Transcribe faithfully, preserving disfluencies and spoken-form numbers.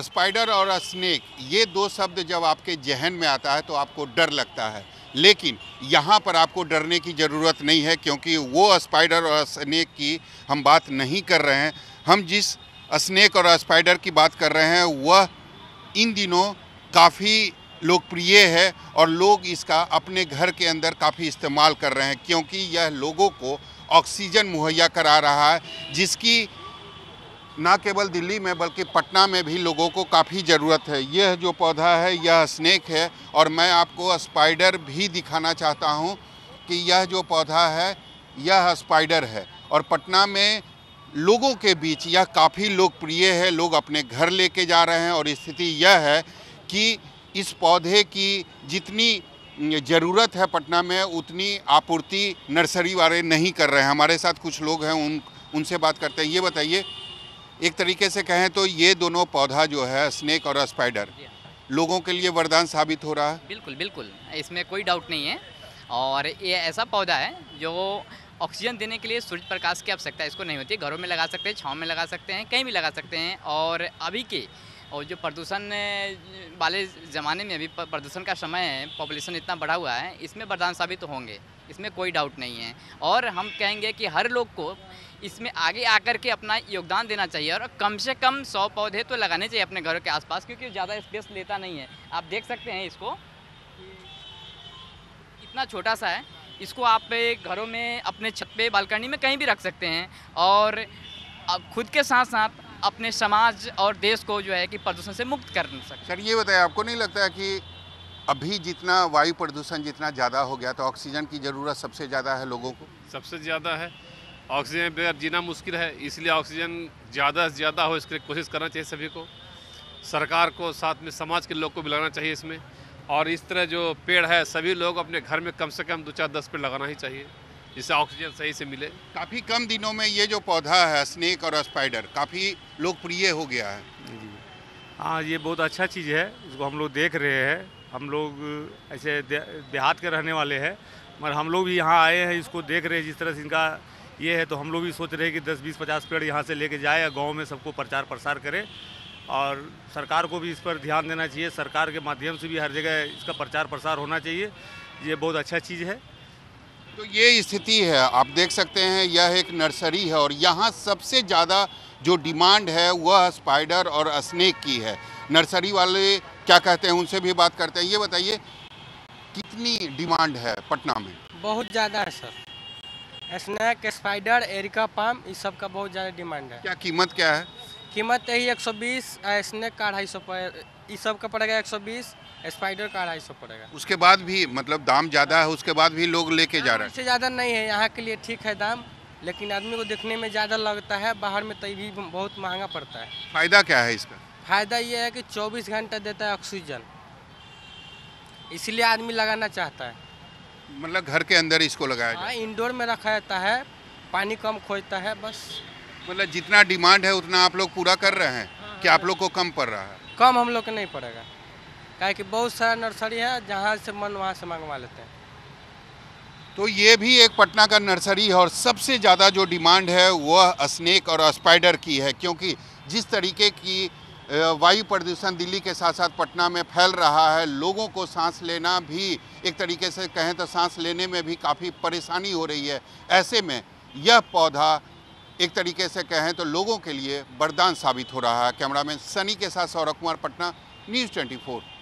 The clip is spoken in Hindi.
स्पाइडर और स्नेक, ये दो शब्द जब आपके जहन में आता है तो आपको डर लगता है, लेकिन यहाँ पर आपको डरने की ज़रूरत नहीं है, क्योंकि वो स्पाइडर और स्नेक की हम बात नहीं कर रहे हैं। हम जिस स्नेक और स्पाइडर की बात कर रहे हैं वह इन दिनों काफ़ी लोकप्रिय है और लोग इसका अपने घर के अंदर काफ़ी इस्तेमाल कर रहे हैं, क्योंकि यह लोगों को ऑक्सीजन मुहैया करा रहा है, जिसकी ना केवल दिल्ली में बल्कि पटना में भी लोगों को काफ़ी ज़रूरत है। यह जो पौधा है यह स्नेक है और मैं आपको स्पाइडर भी दिखाना चाहता हूं कि यह जो पौधा है यह स्पाइडर है और पटना में लोगों के बीच यह काफ़ी लोकप्रिय है। लोग अपने घर लेके जा रहे हैं और स्थिति यह है कि इस पौधे की जितनी ज़रूरत है पटना में उतनी आपूर्ति नर्सरी वाले नहीं कर रहे हैं। हमारे साथ कुछ लोग हैं, उन उनसे बात करते हैं। ये बताइए, एक तरीके से कहें तो ये दोनों पौधा जो है स्नेक और स्पाइडर लोगों के लिए वरदान साबित हो रहा है। बिल्कुल बिल्कुल, इसमें कोई डाउट नहीं है। और ये ऐसा पौधा है जो ऑक्सीजन देने के लिए सूर्य प्रकाश की आवश्यकता इसको नहीं होती। घरों में लगा सकते हैं, छाँव में लगा सकते हैं, कहीं भी लगा सकते हैं। और अभी के और जो प्रदूषण वाले ज़माने में, अभी प्रदूषण का समय है, पॉपुलेशन इतना बढ़ा हुआ है, इसमें वरदान साबित होंगे, इसमें कोई डाउट नहीं है। और हम कहेंगे कि हर लोग को इसमें आगे आकर के अपना योगदान देना चाहिए और कम से कम सौ पौधे तो लगाने चाहिए अपने घरों के आसपास, क्योंकि ज़्यादा स्पेस लेता नहीं है। आप देख सकते हैं इसको, इतना छोटा सा है। इसको आप घरों में, अपने छत पे, बालकनी में कहीं भी रख सकते हैं। और खुद के साथ साथ अपने समाज और देश को जो है कि प्रदूषण से मुक्त कर सकते। सर ये बताइए, आपको नहीं लगता है कि अभी जितना वायु प्रदूषण जितना ज़्यादा हो गया तो ऑक्सीजन की ज़रूरत सबसे ज़्यादा है लोगों को? सबसे ज़्यादा है, ऑक्सीजन बगैर जीना मुश्किल है, इसलिए ऑक्सीजन ज़्यादा से ज़्यादा हो इसके लिए कोशिश करना चाहिए सभी को, सरकार को, साथ में समाज के लोग को भी लगाना चाहिए इसमें। और इस तरह जो पेड़ है सभी लोग अपने घर में कम से कम दो चार दस पेड़ लगाना ही चाहिए, जिससे ऑक्सीजन सही से मिले। काफ़ी कम दिनों में ये जो पौधा है स्नेक और स्पाइडर काफ़ी लोकप्रिय हो गया है। हाँ, ये बहुत अच्छा चीज़ है, इसको हम लोग देख रहे हैं। हम लोग ऐसे देहात के रहने वाले हैं, मगर हम लोग भी यहाँ आए हैं, इसको देख रहे हैं। जिस तरह से इनका ये है तो हम लोग भी सोच रहे हैं कि दस बीस पचास पेड़ यहाँ से लेके जाए, गांव में सबको प्रचार प्रसार करें। और सरकार को भी इस पर ध्यान देना चाहिए, सरकार के माध्यम से भी हर जगह इसका प्रचार प्रसार होना चाहिए। ये बहुत अच्छा चीज़ है। तो ये स्थिति है, आप देख सकते हैं, यह एक नर्सरी है और यहाँ सबसे ज़्यादा जो डिमांड है वह स्पाइडर और स्नेक की है। नर्सरी वाले क्या कहते हैं, उनसे भी बात करते हैं। ये बताइए, कितनी डिमांड है पटना में? बहुत ज़्यादा है sir. Snake, spider, areca palm, इस सब का बहुत ज़्यादा डिमांड है। क्या कीमत क्या है? कीमत यही एक सौ बीस, स्नेक का ढाई सौ, इस सब का पड़ेगा एक सौ बीस, स्पाइडर का ढाई सौ पड़ेगा। उसके बाद भी मतलब दाम ज़्यादा है, उसके बाद भी लोग लेके जा रहे हैं। इससे ज़्यादा नहीं है, यहाँ के लिए ठीक है दाम, लेकिन आदमी को देखने में ज़्यादा लगता है, बाहर में तभी भी बहुत महंगा पड़ता है। फ़ायदा क्या है इसका? फ़ायदा ये है कि चौबीस घंटा देता है ऑक्सीजन, इसलिए आदमी लगाना चाहता है। मतलब घर के अंदर इसको लगाया जाए? हाँ, इंडोर में रखा जाता है, पानी कम खोजता है बस। मतलब जितना डिमांड है उतना आप लोग पूरा कर रहे हैं? हाँ, कि हाँ, आप लोग को कम पड़ रहा है? कम हम लोग को नहीं पड़ेगा, क्या कि बहुत सारा नर्सरी है, जहाँ से मन वहाँ से मंगवा लेते हैं। तो ये भी एक पटना का नर्सरी है और सबसे ज़्यादा जो डिमांड है वह स्नेक और स्पाइडर की है, क्योंकि जिस तरीके की वायु प्रदूषण दिल्ली के साथ साथ पटना में फैल रहा है, लोगों को सांस लेना भी, एक तरीके से कहें तो सांस लेने में भी काफ़ी परेशानी हो रही है। ऐसे में यह पौधा एक तरीके से कहें तो लोगों के लिए वरदान साबित हो रहा है। कैमरामैन सनी के साथ सौरभ कुमार, पटना न्यूज़ चौबीस।